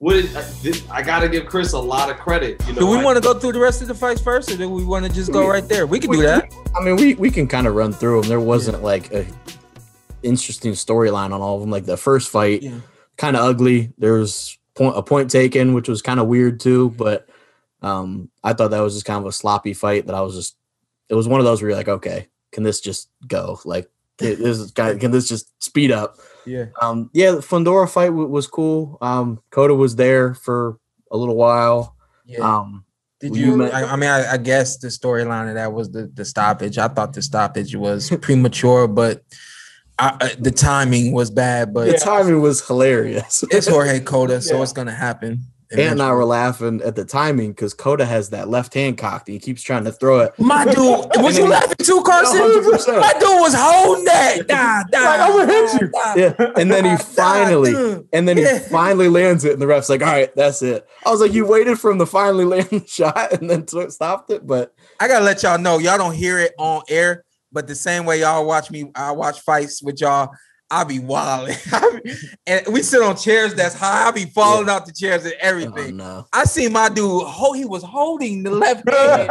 I gotta give Chris a lot of credit. You know, do we want to go through the rest of the fights first, or do we want to just go right there? We can do that. I mean, we can kind of run through them. There wasn't like a interesting storyline on all of them. Like the first fight, kind of ugly. There was a point taken, which was kind of weird too. But I thought that was just kind of a sloppy fight. That I was just, it was one of those where you're like, okay, can this just go? Like this guy, can this just speed up? Yeah. The Fundora fight was cool. Cota was there for a little while. Yeah. I guess the storyline of that was the stoppage. I thought the stoppage was premature, but the timing was bad. But the timing was hilarious. It's Jorge Cota, so it's gonna happen. Eventually. And I were laughing at the timing because Cota has that left hand cocked and he keeps trying to throw it. My dude, was you laughing too, Carson? 100%. My dude was holding that. Like, I'm gonna hit you. Yeah. And then he finally lands it, and the ref's like, all right, that's it. I was like, you waited for him to finally land the shot and then stopped it. But I gotta let y'all know, y'all don't hear it on air, but the same way y'all watch me, I watch fights with y'all. I be wilding. And we sit on chairs that's high. I be falling out the chairs and everything. Oh, no. I see my dude. He was holding the left hand.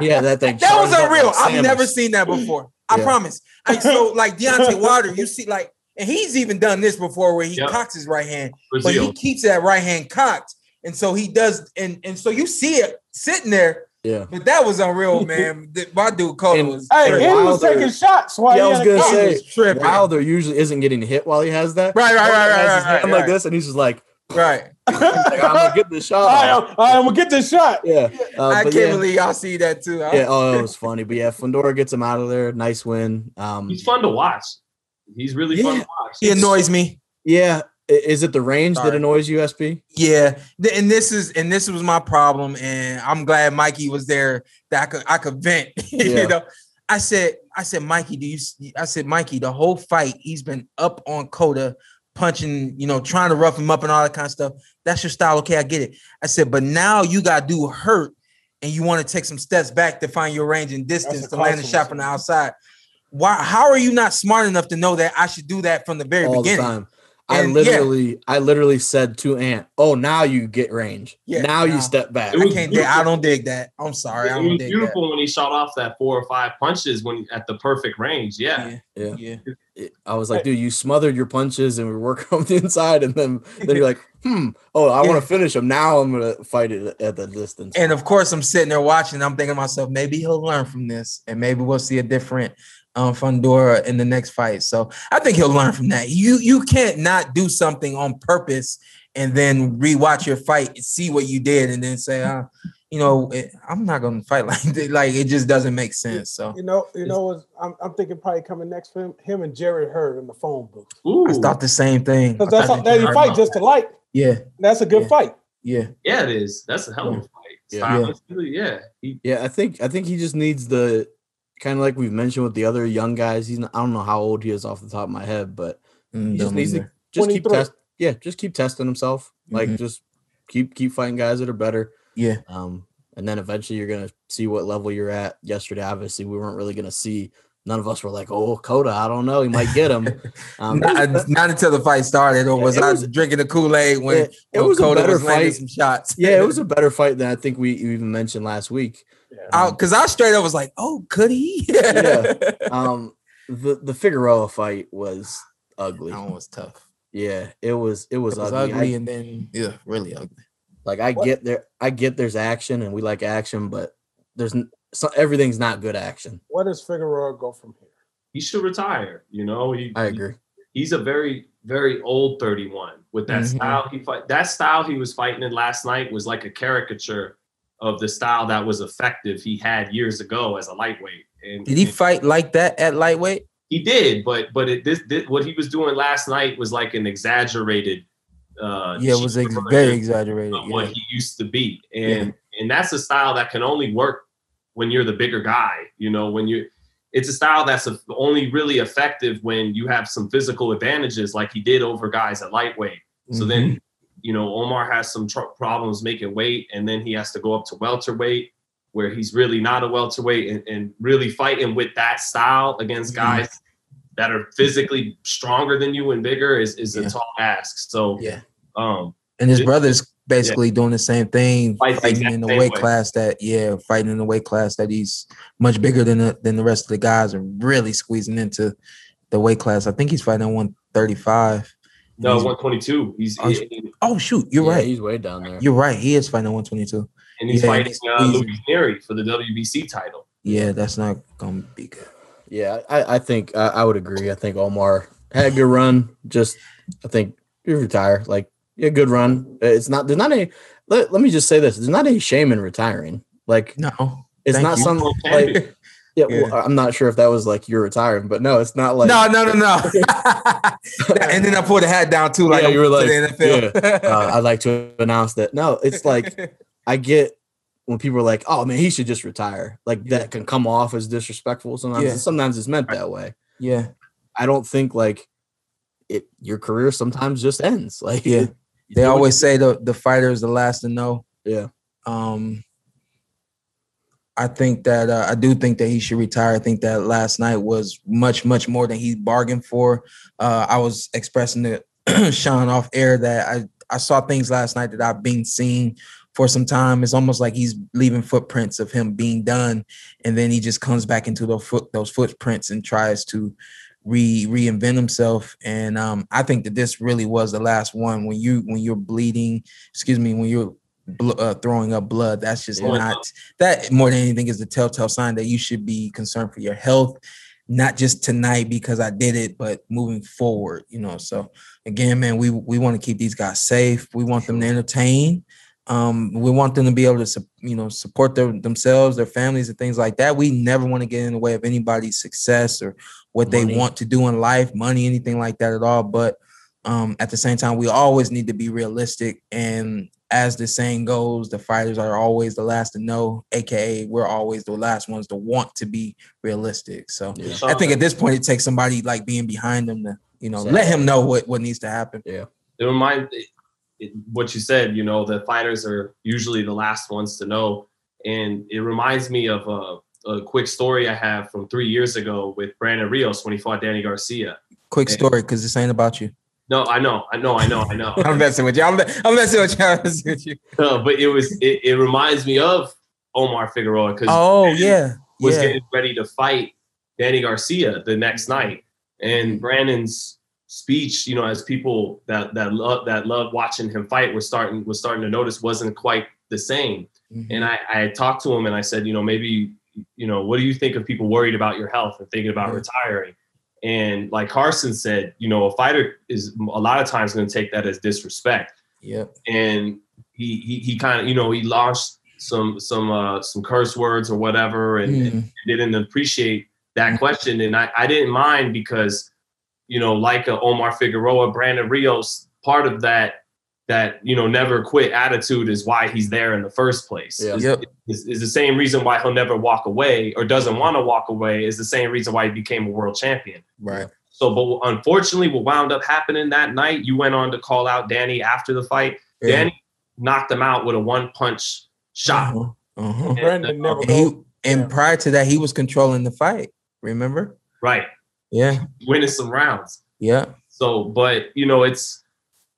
Yeah, that thing. That was unreal. Like I've never seen that before. I promise. So like Deontay Wilder, you see like, and he's even done this before where he cocks his right hand, Brazil. But he keeps that right hand cocked. And so he does. And so you see it sitting there. Yeah, but that was unreal, man. My dude Cota was. Hey, he was taking shots while he was gonna say Wilder usually isn't getting hit while he has that. Right. I'm like this, and he's just like, right. He's like, I'm gonna get this shot. I'm gonna get this shot. Yeah, I can't believe y'all see that too. Yeah, it was funny, but Fundora gets him out of there. Nice win. He's fun to watch. He's really fun to watch. He annoys me. Yeah. Is it the range that annoys you, SP? Yeah, and this was my problem, and I'm glad Mikey was there that I could vent. You know, I said, Mikey, Mikey, the whole fight he's been up on Cota, punching, you know, trying to rough him up and all that kind of stuff. That's your style, okay? I get it. I said, but now you got to do hurt, and you want to take some steps back to find your range and distance to land a shot from the outside. Why? How are you not smart enough to know that I should do that from the very beginning? The time. And I literally said to Ant, "Oh, now you get range. Yeah, now you step back. I don't dig that. I'm sorry. I don't dig that." It was beautiful when he shot off that 4 or 5 punches at the perfect range. Yeah. I was like, "Dude, you smothered your punches, and we were working on the inside." And then you're like, oh, I want to finish him. Now I'm gonna fight it at the distance." And of course, I'm sitting there watching. And I'm thinking to myself, maybe he'll learn from this, and maybe we'll see a different Fundora in the next fight. So I think he'll learn from that. You can't not do something on purpose and then rewatch your fight and see what you did and then say, I'm not going to fight like this. Like, it just doesn't make sense. So, I'm thinking probably coming next for him and Jared Heard in the phone booth. Ooh. I thought the same thing. Because that's a fight just to like. Yeah. That's a good fight. Yeah. Yeah, it is. That's a hell of a fight. Yeah. I think he just needs the, kind of like we've mentioned with the other young guys, I don't know how old he is off the top of my head, but he just needs to keep testing himself. Like just keep fighting guys that are better. Yeah. And then eventually you're gonna see what level you're at. Yesterday, obviously, we weren't really gonna see. None of us were like, "Oh, Cota, I don't know, he might get him." Not until the fight started, or was I drinking the Kool-Aid when Cota was landing some shots. Yeah, it was a better fight than I think we even mentioned last week. Because I straight up was like, "Oh, could he?" The Figueroa fight was ugly. That one was tough. Yeah, it was ugly, and then really ugly. Like I get there's action, and we like action, but there's. So everything's not good action. Where does Figueroa go from here? He should retire. You know, I agree. He's a very, very old 31 with that style. That style he was fighting in last night was like a caricature of the style that was effective he had years ago as a lightweight. And did he fight like that at lightweight? He did, but what he was doing last night was like an exaggerated. It was very exaggerated. Of what he used to be, and that's a style that can only work when you're the bigger guy. You know, it's a style that's only really effective when you have some physical advantages like he did over guys at lightweight. So then, you know, Omar has some problems making weight, and then he has to go up to welterweight where he's really not a welterweight and really fighting with that style against guys that are physically stronger than you and bigger is a tall ask. So, And his brother's basically doing the same thing, fighting in the weight class that, fighting in the weight class that he's much bigger than the rest of the guys, and really squeezing into the weight class. I think he's fighting at 135. No, 122. You're right. He's way down there. You're right. He is fighting at 122. And he's fighting Louis Neri for the WBC title. Yeah, that's not going to be good. Yeah, I think I would agree. I think Omar had a good run. I think you retire. Yeah, good run. Let me just say this. There's not any shame in retiring. It's not something like. Yeah. Well, I'm not sure if that was you're retiring, but no, it's not like. No. And then I pulled a hat down too. You were like, to the NFL. I'd like to announce that. No, it's I get when people are like, "Oh man, he should just retire." That can come off as disrespectful sometimes. Yeah. Sometimes it's meant that way. Yeah, I don't think your career sometimes just ends. They always say the fighter is the last to know. Yeah. I do think that he should retire. I think that last night was much, much more than he bargained for. I was expressing to Sean off air that I saw things last night that I've been seeing for some time. It's almost like he's leaving footprints of him being done, and then he just comes back into those footprints and tries to reinvent himself. And I think that this really was the last one. When you're bleeding, when you're throwing up blood, that's just that more than anything is the telltale sign that you should be concerned for your health, not just tonight because I did it, but moving forward, So again, man, we want to keep these guys safe. We want them to entertain. We want them to be able to, support themselves, their families, and things like that. We never want to get in the way of anybody's success or what they want to do in life, money, anything like that at all. But at the same time, we always need to be realistic. And as the saying goes, the fighters are always the last to know, aka we're always the last ones to want to be realistic. So I think at this point, it takes somebody being behind them to, let him know what needs to happen. Yeah, it reminds me. What you said, the fighters are usually the last ones to know. And it reminds me of a quick story I have from 3 years ago with Brandon Rios when he fought Danny Garcia. Story, because this ain't about you. No, I know. I'm messing with you. I'm messing with you. No, but it reminds me of Omar Figueroa because was getting ready to fight Danny Garcia the next night. And Brandon's speech, as people that love watching him fight was starting to notice wasn't quite the same. Mm-hmm. And I talked to him and I said, maybe, what do you think of people worried about your health and thinking about retiring? And like Carson said, a fighter is a lot of times going to take that as disrespect. Yeah. And he kind of, he launched some curse words or whatever and didn't appreciate that question. And I didn't mind because Omar Figueroa, Brandon Rios, part of that never quit attitude is why he's there in the first place. Yeah. It's the same reason why he'll never walk away or doesn't want to walk away is the same reason why he became a world champion. Right. So, but unfortunately, what wound up happening that night, you went on to call out Danny after the fight. Yeah. Danny knocked him out with a one-punch shot. Uh-huh. And prior to that, he was controlling the fight, remember? Right. Yeah. Winning some rounds. Yeah. So, but,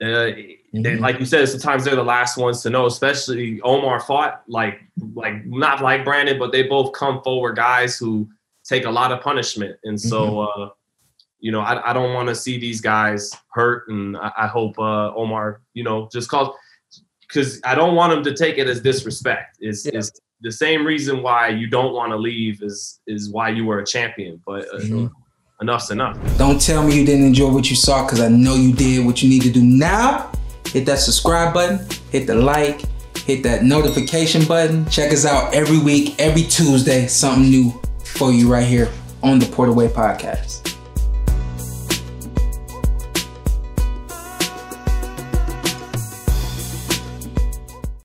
it's like you said, sometimes they're the last ones to know, especially Omar fought like not like Brandon, but they both come forward guys who take a lot of punishment. And so, I don't want to see these guys hurt. And I hope Omar, just because I don't want him to take it as disrespect. It's the same reason why you don't want to leave is why you were a champion. But enough's enough. Don't tell me you didn't enjoy what you saw, because I know you did. What you need to do now, hit that subscribe button, hit the like, hit that notification button. Check us out every week, every Tuesday, something new for you right here on the Porter Way Podcast.